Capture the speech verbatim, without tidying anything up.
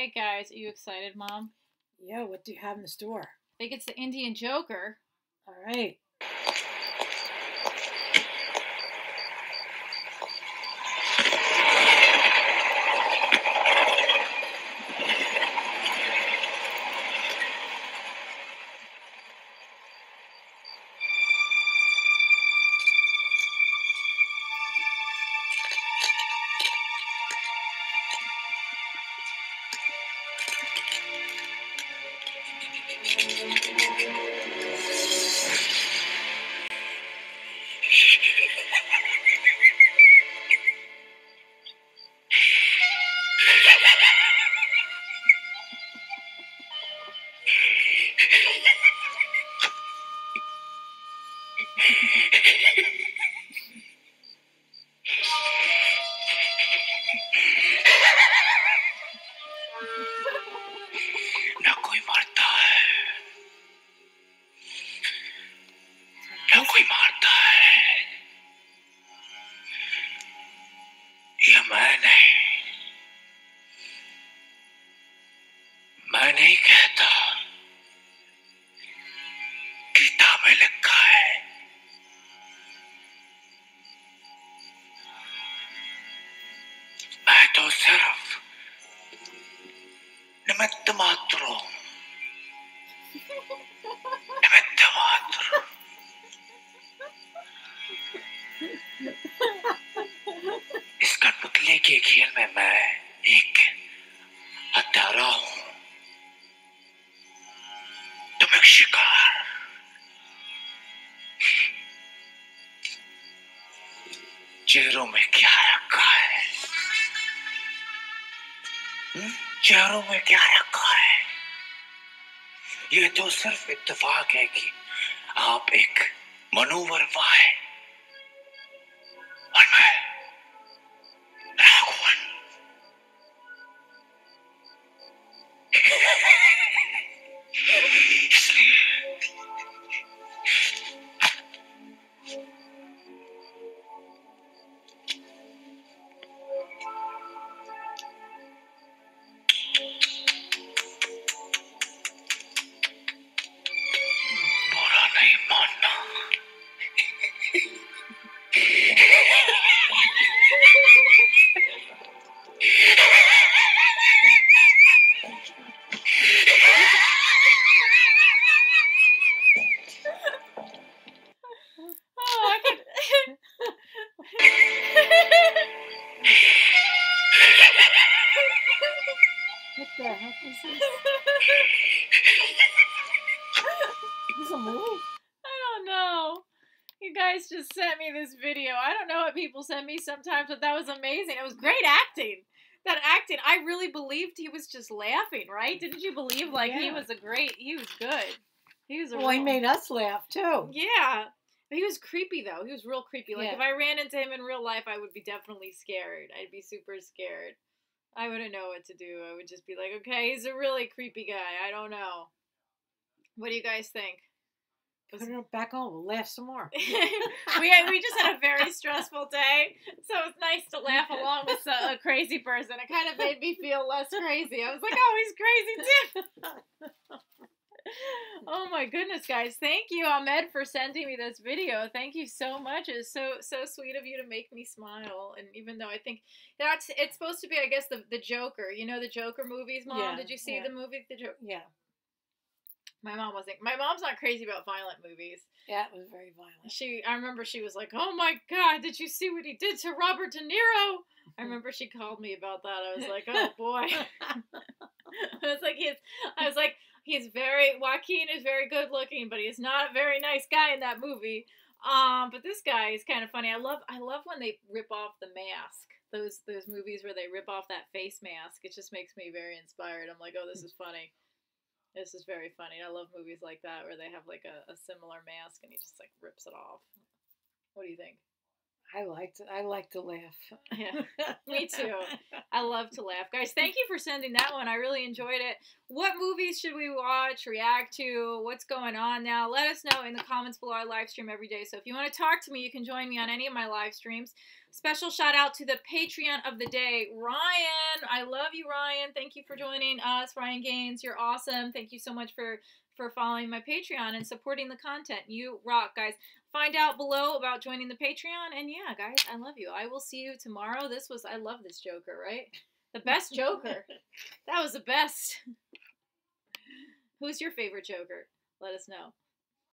right, guys. Are you excited, Mom? Yeah, what do you have in the store? I think it's the Indian Joker. All right. खेल में मैं एक हत्यारा हूं, तुम एक शिकार। चेहरों में क्या रखा है? हुँ? चेहरों में क्या रखा है? ये तो सिर्फ इत्तेफाक है कि आप एक मनोवरवा है और मैं sometimes, but that was amazing. It was great acting. That acting, I really believed he was just laughing, right? Didn't you believe, like, yeah. he was a great, he was good. He was a well, real, he made us laugh, too. Yeah. But he was creepy, though. He was real creepy. Like, yeah. if I ran into him in real life, I would be definitely scared. I'd be super scared. I wouldn't know what to do. I would just be like, okay, he's a really creepy guy. I don't know. What do you guys think? Put it back on. We'll laugh some more. we, we just had a very stressful day, so it's nice to laugh along with a, a crazy person. It kind of made me feel less crazy. I was like, oh, he's crazy too. Oh, my goodness, guys. Thank you, Ahmed, for sending me this video. Thank you so much. It's so so sweet of you to make me smile. And even though I think that's, it's supposed to be, I guess, the, the Joker. You know the Joker movies, Mom? Yeah, Did you see yeah. the movie? The Joker? Yeah. My mom wasn't. My mom's not crazy about violent movies. Yeah, it was very violent. She, I remember she was like, "Oh my God, did you see what he did to Robert De Niro?" I remember she called me about that. I was like, "Oh boy." I was like, "He's," I was like, "He's very Joaquin is very good looking, but he's not a very nice guy in that movie." Um, but this guy is kind of funny. I love, I love when they rip off the mask. Those those movies where they rip off that face mask. It just makes me very inspired. I'm like, "Oh, this is funny." This is very funny. I love movies like that where they have like a, a similar mask and he just like rips it off. What do you think? I liked it. I like to laugh. Yeah, me too. I love to laugh. Guys, thank you for sending that one. I really enjoyed it. What movies should we watch, react to? What's going on now? Let us know in the comments below. I live stream every day. So if you want to talk to me, you can join me on any of my live streams. Special shout out to the Patreon of the day, Ryan. I love you, Ryan. Thank you for joining us, Ryan Gaines. You're awesome. Thank you so much for, for following my Patreon and supporting the content. You rock, guys. Find out below about joining the Patreon. And yeah, guys, I love you. I will see you tomorrow. This was, I love this Joker, right? The best Joker. That was the best. Who's your favorite Joker? Let us know.